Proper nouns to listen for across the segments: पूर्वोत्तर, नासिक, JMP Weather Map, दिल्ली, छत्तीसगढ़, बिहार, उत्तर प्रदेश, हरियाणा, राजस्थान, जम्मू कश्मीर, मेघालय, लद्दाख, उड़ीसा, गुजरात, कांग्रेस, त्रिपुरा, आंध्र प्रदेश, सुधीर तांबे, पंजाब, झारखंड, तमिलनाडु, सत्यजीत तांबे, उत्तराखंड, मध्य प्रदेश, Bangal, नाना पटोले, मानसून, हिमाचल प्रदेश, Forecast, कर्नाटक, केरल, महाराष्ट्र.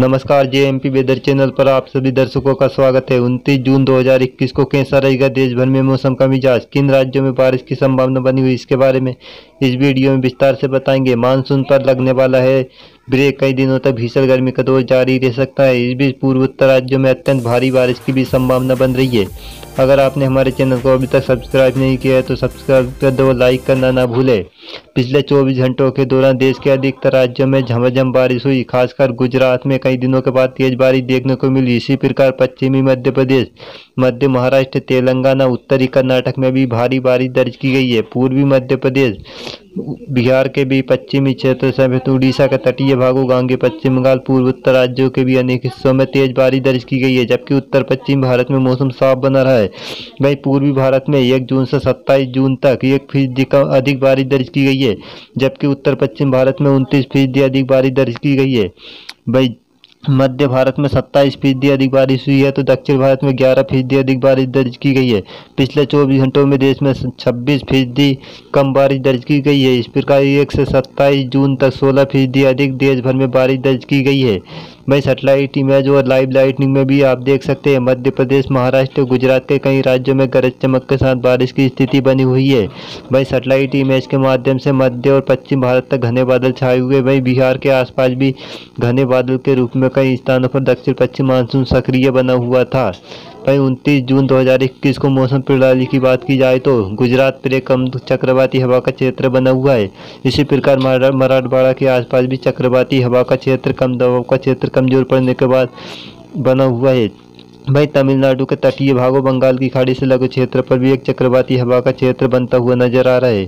नमस्कार, JMP weather channel पर आप सभी दर्शकों का स्वागत है। 29 जून 2021 को कैसा रहेगा देश भर में मौसम का मिजाज, किन राज्यों में बारिश की संभावना बनी हुई, इसके बारे में इस वीडियो में विस्तार से बताएंगे। मानसून पर लगने वाला है ब्रेक, कई दिनों तक भीषण गर्मी का दौर जारी रह सकता है। इस बीच पूर्वोत्तर राज्यों में अत्यंत भारी बारिश की भी संभावना बन रही है। अगर आपने हमारे चैनल को अभी तक सब्सक्राइब नहीं किया है तो सब्सक्राइब कर दो, लाइक करना ना भूलें। पिछले 24 घंटों के दौरान देश के अधिकतर राज्यों में झमाझम बारिश हुई। खासकर गुजरात में कई दिनों के बाद तेज बारिश देखने को मिली। इसी प्रकार पश्चिमी मध्य प्रदेश, मध्य महाराष्ट्र, तेलंगाना, उत्तरी कर्नाटक में भी भारी बारिश दर्ज की गई है। पूर्वी मध्य प्रदेश, बिहार के भी पश्चिमी क्षेत्र समेत उड़ीसा के तटीय भागों, गांगे, पश्चिम बंगाल, पूर्वोत्तर राज्यों के भी अनेक हिस्सों में तेज बारिश दर्ज की गई है। जबकि उत्तर पश्चिम भारत में मौसम साफ बना रहा है। वहीं पूर्वी भारत में 1 जून से 27 जून तक 1% का अधिक बारिश दर्ज की गई है, जबकि उत्तर पश्चिम भारत में 29% अधिक बारिश दर्ज की गई है। वही मध्य भारत में 27% अधिक बारिश हुई है, तो दक्षिण भारत में 11% अधिक बारिश दर्ज की गई है। पिछले 24 घंटों में देश में 26% कम बारिश दर्ज की गई है। इस प्रकार 1 से 27 जून तक 16% अधिक देश भर में बारिश दर्ज की गई है। वहीं सेटेलाइट इमेज और लाइव लाइटिंग में भी आप देख सकते हैं, मध्य प्रदेश, महाराष्ट्र, गुजरात के कई राज्यों में गरज चमक के साथ बारिश की स्थिति बनी हुई है। वहीं सेटेलाइट इमेज के माध्यम से मध्य और पश्चिम भारत तक घने बादल छाए हुए। वहीं बिहार के आसपास भी घने बादल के रूप में कई स्थानों पर दक्षिण पश्चिम मानसून सक्रिय बना हुआ था। वहीं 29 जून 2021 को मौसम प्रणाली की बात की जाए तो गुजरात पर एक कम चक्रवाती हवा का क्षेत्र बना हुआ है। इसी प्रकार मराठवाड़ा के आसपास भी चक्रवाती हवा का क्षेत्र, कम दबाव का क्षेत्र कमजोर पड़ने के बाद बना हुआ है। वहीं तमिलनाडु के तटीय भागों, बंगाल की खाड़ी से लगे क्षेत्र पर भी एक चक्रवाती हवा का क्षेत्र बनता हुआ नजर आ रहा है।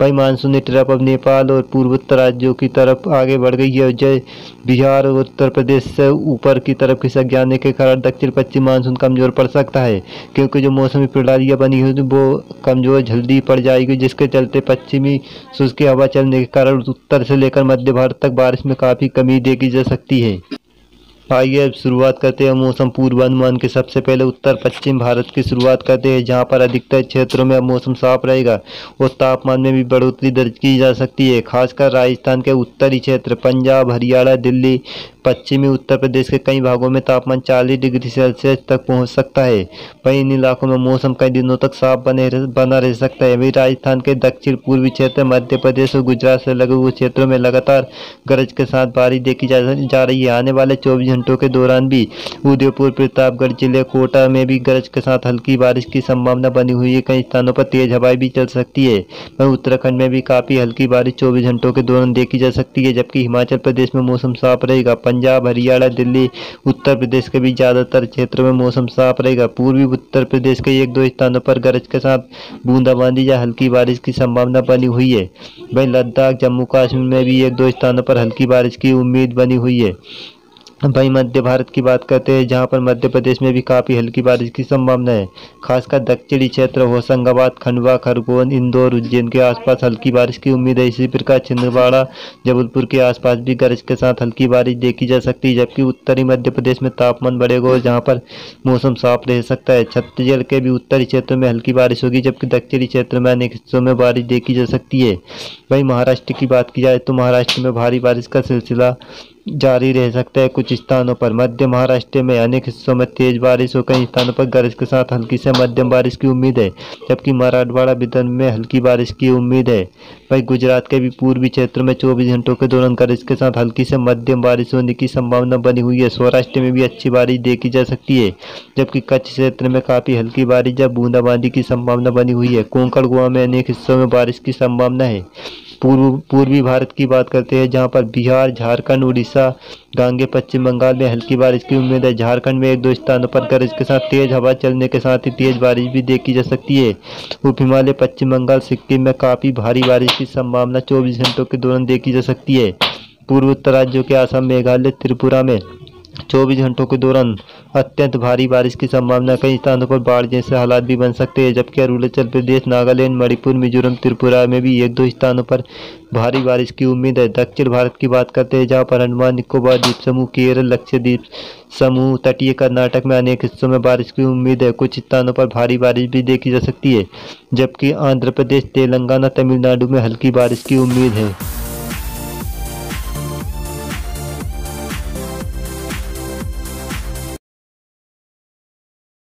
वहीं मानसूनी ट्रफ अब नेपाल और पूर्वोत्तर राज्यों की तरफ आगे बढ़ गई है। जय बिहार और उत्तर प्रदेश से ऊपर की तरफ खिसक जाने के कारण दक्षिण पश्चिम मानसून कमजोर पड़ सकता है, क्योंकि जो मौसमी प्रणालियाँ बनी हुई वो कमजोर जल्दी पड़ जाएगी, जिसके चलते पश्चिमी शुष्क हवा चलने के कारण उत्तर से लेकर मध्य भारत तक बारिश में काफ़ी कमी देखी जा सकती है। आइए अब शुरुआत करते हैं मौसम पूर्वानुमान के। सबसे पहले उत्तर पश्चिम भारत की शुरुआत करते हैं, जहां पर अधिकतर क्षेत्रों में अब मौसम साफ रहेगा और तापमान में भी बढ़ोतरी दर्ज की जा सकती है। खासकर राजस्थान के उत्तरी क्षेत्र, पंजाब, हरियाणा, दिल्ली, पश्चिमी उत्तर प्रदेश के कई भागों में तापमान 40 डिग्री सेल्सियस तक पहुंच सकता है। वहीं इन इलाकों में मौसम कई दिनों तक साफ बना रह सकता है। वहीं राजस्थान के दक्षिण पूर्वी क्षेत्र, मध्य प्रदेश और गुजरात से लगे हुए क्षेत्रों में लगातार गरज के साथ बारिश देखी जा रही है। आने वाले 24 घंटों के दौरान भी उदयपुर, प्रतापगढ़ जिले, कोटा में भी गरज के साथ हल्की बारिश की संभावना बनी हुई है। कई स्थानों पर तेज हवाएं भी चल सकती है। वहीं उत्तराखंड में भी काफ़ी हल्की बारिश 24 घंटों के दौरान देखी जा सकती है। जबकि हिमाचल प्रदेश में मौसम साफ रहेगा। पंजाब, हरियाणा, दिल्ली, उत्तर प्रदेश के भी ज़्यादातर क्षेत्रों में मौसम साफ रहेगा। पूर्वी उत्तर प्रदेश के 1-2 स्थानों पर गरज के साथ बूंदाबांदी या हल्की बारिश की संभावना बनी हुई है। वहीं लद्दाख, जम्मू कश्मीर में भी 1-2 स्थानों पर हल्की बारिश की उम्मीद बनी हुई है। वहीं मध्य भारत की बात करते हैं, जहां पर मध्य प्रदेश में भी काफ़ी हल्की बारिश की संभावना है। खासकर दक्षिणी क्षेत्र, होशंगाबाद, खंडवा, खरगोन, इंदौर, उज्जैन के आसपास हल्की बारिश की उम्मीद है। इसी प्रकार छिंदवाड़ा, जबलपुर के आसपास भी गरज के साथ हल्की बारिश देखी जा सकती है। जबकि उत्तरी मध्य प्रदेश में तापमान बढ़ेगा और जहाँ पर मौसम साफ रह सकता है। छत्तीसगढ़ के भी उत्तरी क्षेत्र में हल्की बारिश होगी, जबकि दक्षिणी क्षेत्र में अनेक हिस्सों में बारिश देखी जा सकती है। वहीं महाराष्ट्र की बात की जाए तो महाराष्ट्र में भारी बारिश का सिलसिला जारी रह सकता है। कुछ स्थानों पर मध्य महाराष्ट्र में अनेक हिस्सों में तेज बारिश और कई स्थानों पर गरज के साथ हल्की से मध्यम बारिश की उम्मीद है। जबकि मराठवाड़ा, विदर्भ में हल्की बारिश की उम्मीद है। वहीं गुजरात के भी पूर्वी क्षेत्रों में 24 घंटों के दौरान गरज के साथ हल्की से मध्यम बारिश होने की संभावना बनी हुई है। सौराष्ट्र में भी अच्छी बारिश देखी जा सकती है। जबकि कच्छ क्षेत्र में काफ़ी हल्की बारिश या बूंदाबांदी की संभावना बनी हुई है। कोंकण, गोवा में अनेक हिस्सों में बारिश की संभावना है। पूर्वी भारत की बात करते हैं, जहां पर बिहार, झारखंड, उड़ीसा, गांगे, पश्चिम बंगाल में हल्की बारिश की उम्मीद है। झारखंड में 1-2 स्थानों पर गरज के साथ तेज हवा चलने के साथ ही तेज बारिश भी देखी जा सकती है। उप हिमालय, पश्चिम बंगाल, सिक्किम में काफ़ी भारी बारिश की संभावना 24 घंटों के दौरान देखी जा सकती है। पूर्वोत्तर राज्यों के आसाम, मेघालय, त्रिपुरा में 24 घंटों के दौरान अत्यंत भारी बारिश की संभावना, कई स्थानों पर बाढ़ जैसे हालात भी बन सकते हैं। जबकि अरुणाचल प्रदेश, नागालैंड, मणिपुर, मिजोरम, त्रिपुरा में भी 1-2 स्थानों पर भारी बारिश की उम्मीद है। दक्षिण भारत की बात करते हैं, जहाँ पर अंडमान निकोबार द्वीप समूह, केरल, लक्षद्वीप समूह, तटीय कर्नाटक में अनेक हिस्सों में बारिश की उम्मीद है। कुछ स्थानों पर भारी बारिश भी देखी जा सकती है। जबकि आंध्र प्रदेश, तेलंगाना, तमिलनाडु में हल्की बारिश की उम्मीद है।